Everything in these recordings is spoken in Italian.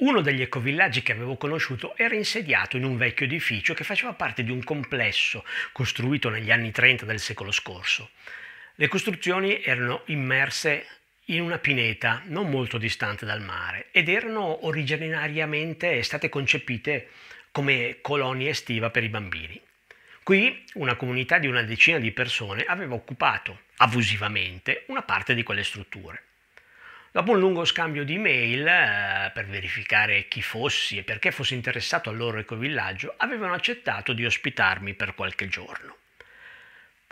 Uno degli ecovillaggi che avevo conosciuto era insediato in un vecchio edificio che faceva parte di un complesso costruito negli anni 30 del secolo scorso. Le costruzioni erano immerse in una pineta non molto distante dal mare ed erano originariamente state concepite come colonia estiva per i bambini. Qui una comunità di una decina di persone aveva occupato abusivamente una parte di quelle strutture. Dopo un lungo scambio di email per verificare chi fossi e perché fossi interessato al loro ecovillaggio, avevano accettato di ospitarmi per qualche giorno.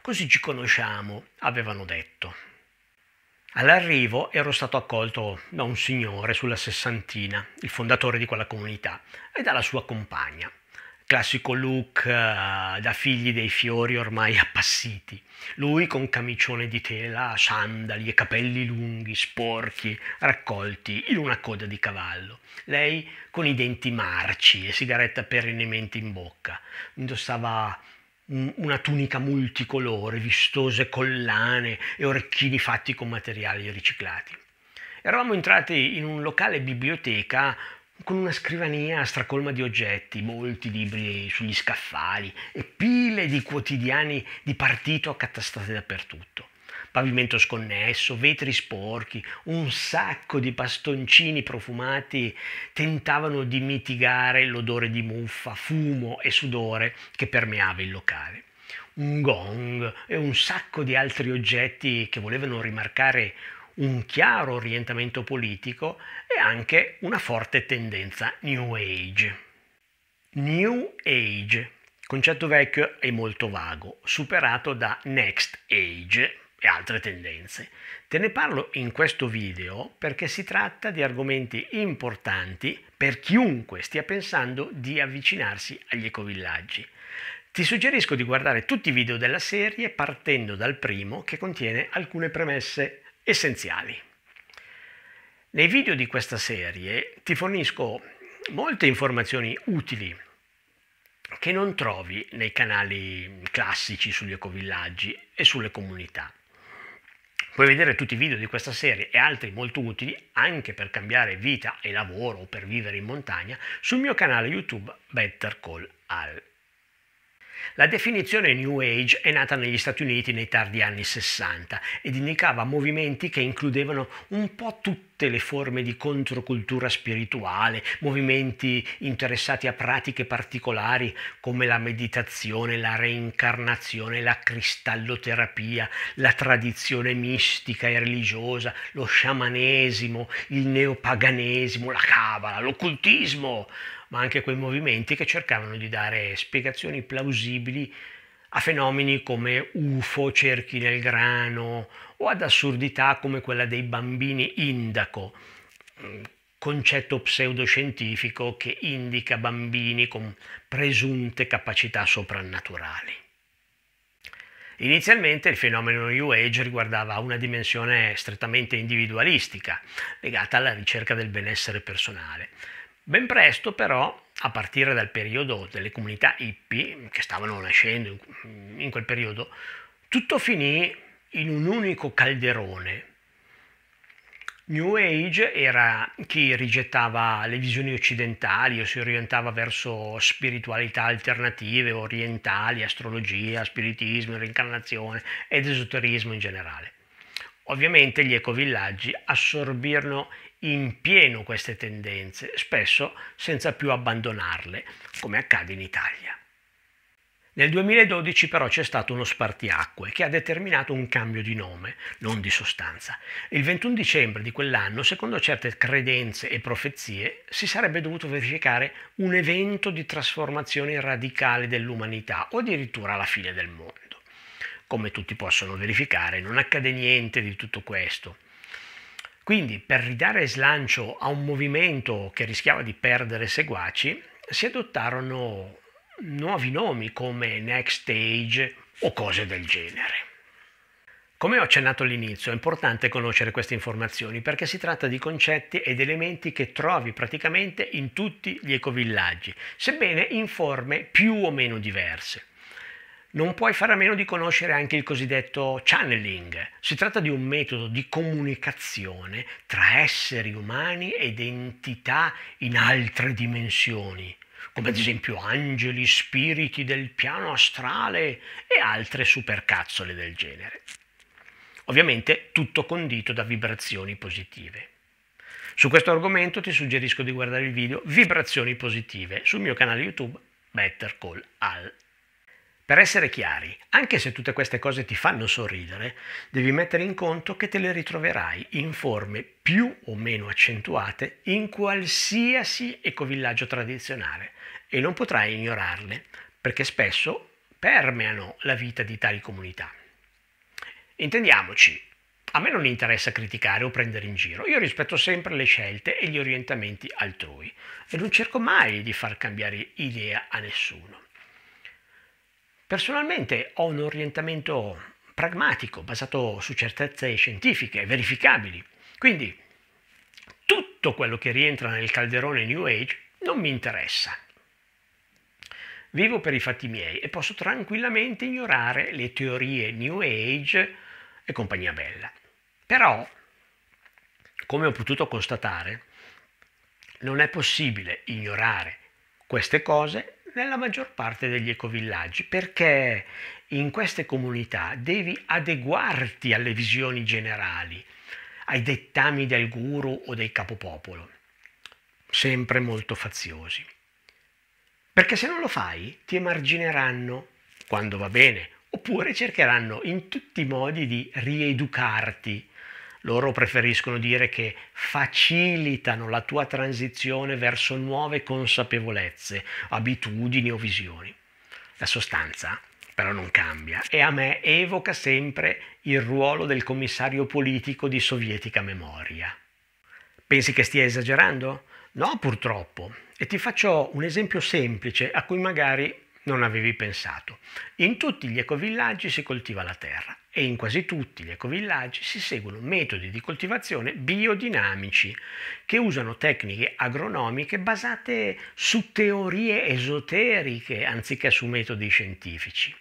Così ci conosciamo, avevano detto. All'arrivo ero stato accolto da un signore sulla sessantina, il fondatore di quella comunità, e dalla sua compagna. Classico look da figli dei fiori ormai appassiti. Lui con camicione di tela, sandali e capelli lunghi, sporchi, raccolti in una coda di cavallo. Lei con i denti marci e sigaretta perennemente in bocca. Indossava una tunica multicolore, vistose collane e orecchini fatti con materiali riciclati. Eravamo entrati in un locale biblioteca con una scrivania stracolma di oggetti, molti libri sugli scaffali e pile di quotidiani di partito accatastati dappertutto. Pavimento sconnesso, vetri sporchi, un sacco di pastoncini profumati tentavano di mitigare l'odore di muffa, fumo e sudore che permeava il locale. Un gong e un sacco di altri oggetti che volevano rimarcare un chiaro orientamento politico e anche una forte tendenza New Age. New Age, concetto vecchio e molto vago, superato da Next Age e altre tendenze. Te ne parlo in questo video perché si tratta di argomenti importanti per chiunque stia pensando di avvicinarsi agli ecovillaggi. Ti suggerisco di guardare tutti i video della serie partendo dal primo che contiene alcune premesse essenziali. Nei video di questa serie ti fornisco molte informazioni utili che non trovi nei canali classici sugli ecovillaggi e sulle comunità. Puoi vedere tutti i video di questa serie e altri molto utili anche per cambiare vita e lavoro o per vivere in montagna sul mio canale YouTube Better Call Al. La definizione New Age è nata negli Stati Uniti nei tardi anni 60 ed indicava movimenti che includevano un po' tutte le forme di controcultura spirituale, movimenti interessati a pratiche particolari come la meditazione, la reincarnazione, la cristalloterapia, la tradizione mistica e religiosa, lo sciamanesimo, il neopaganesimo, la cabala, l'occultismo, ma anche quei movimenti che cercavano di dare spiegazioni plausibili a fenomeni come UFO, cerchi nel grano o ad assurdità come quella dei bambini indaco, concetto pseudoscientifico che indica bambini con presunte capacità soprannaturali. Inizialmente il fenomeno New Age riguardava una dimensione strettamente individualistica, legata alla ricerca del benessere personale. Ben presto però, a partire dal periodo delle comunità hippie che stavano nascendo in quel periodo, tutto finì in un unico calderone. New Age era chi rigettava le visioni occidentali o si orientava verso spiritualità alternative, orientali, astrologia, spiritismo, reincarnazione ed esoterismo in generale. Ovviamente gli ecovillaggi assorbirono in pieno queste tendenze, spesso senza più abbandonarle, come accade in Italia. Nel 2012 però c'è stato uno spartiacque che ha determinato un cambio di nome, non di sostanza. Il 21 dicembre di quell'anno, secondo certe credenze e profezie, si sarebbe dovuto verificare un evento di trasformazione radicale dell'umanità o addirittura la fine del mondo. Come tutti possono verificare, non accade niente di tutto questo. Quindi, per ridare slancio a un movimento che rischiava di perdere seguaci, si adottarono nuovi nomi come Next Stage o cose del genere. Come ho accennato all'inizio, è importante conoscere queste informazioni perché si tratta di concetti ed elementi che trovi praticamente in tutti gli ecovillaggi, sebbene in forme più o meno diverse. non puoi fare a meno di conoscere anche il cosiddetto channeling. Si tratta di un metodo di comunicazione tra esseri umani ed entità in altre dimensioni, come ad esempio angeli, spiriti del piano astrale e altre supercazzole del genere. Ovviamente tutto condito da vibrazioni positive. Su questo argomento ti suggerisco di guardare il video Vibrazioni Positive sul mio canale YouTube Better Call Al. Per essere chiari, anche se tutte queste cose ti fanno sorridere, devi mettere in conto che te le ritroverai in forme più o meno accentuate in qualsiasi ecovillaggio tradizionale e non potrai ignorarle, perché spesso permeano la vita di tali comunità. Intendiamoci, a me non interessa criticare o prendere in giro, io rispetto sempre le scelte e gli orientamenti altrui e non cerco mai di far cambiare idea a nessuno. Personalmente ho un orientamento pragmatico, basato su certezze scientifiche, verificabili. Quindi tutto quello che rientra nel calderone New Age non mi interessa. Vivo per i fatti miei e posso tranquillamente ignorare le teorie New Age e compagnia bella. Però, come ho potuto constatare, non è possibile ignorare queste cose nella maggior parte degli ecovillaggi, perché in queste comunità devi adeguarti alle visioni generali, ai dettami del guru o del capopopolo, sempre molto faziosi. Perché se non lo fai, ti emargineranno quando va bene, oppure cercheranno in tutti i modi di rieducarti. Loro preferiscono dire che facilitano la tua transizione verso nuove consapevolezze, abitudini o visioni. La sostanza però non cambia e a me evoca sempre il ruolo del commissario politico di sovietica memoria. Pensi che stia esagerando? No, purtroppo. E ti faccio un esempio semplice a cui magari non avevi pensato. In tutti gli ecovillaggi si coltiva la terra e in quasi tutti gli ecovillaggi si seguono metodi di coltivazione biodinamici che usano tecniche agronomiche basate su teorie esoteriche anziché su metodi scientifici.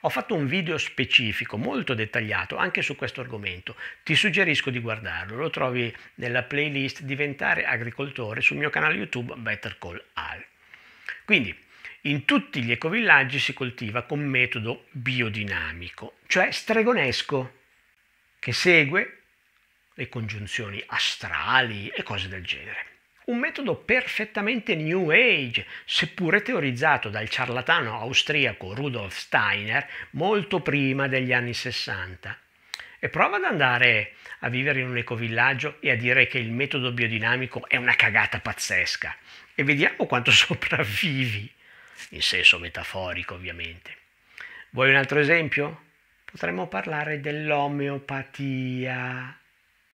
Ho fatto un video specifico molto dettagliato anche su questo argomento, ti suggerisco di guardarlo, lo trovi nella playlist Diventare agricoltore sul mio canale YouTube Better Call Al. Quindi, in tutti gli ecovillaggi si coltiva con metodo biodinamico, cioè stregonesco, che segue le congiunzioni astrali e cose del genere. Un metodo perfettamente New Age, seppure teorizzato dal ciarlatano austriaco Rudolf Steiner molto prima degli anni 60. E prova ad andare a vivere in un ecovillaggio e a dire che il metodo biodinamico è una cagata pazzesca e vediamo quanto sopravvivi. In senso metaforico, ovviamente. Vuoi un altro esempio? Potremmo parlare dell'omeopatia.